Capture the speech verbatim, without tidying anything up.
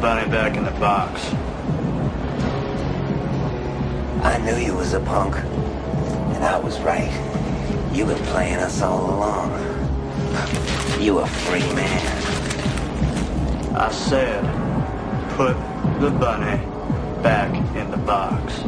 bunny back in the box. I knew you was a punk. And I was right. You been playing us all along. You a free man. I said, put the bunny back in the box.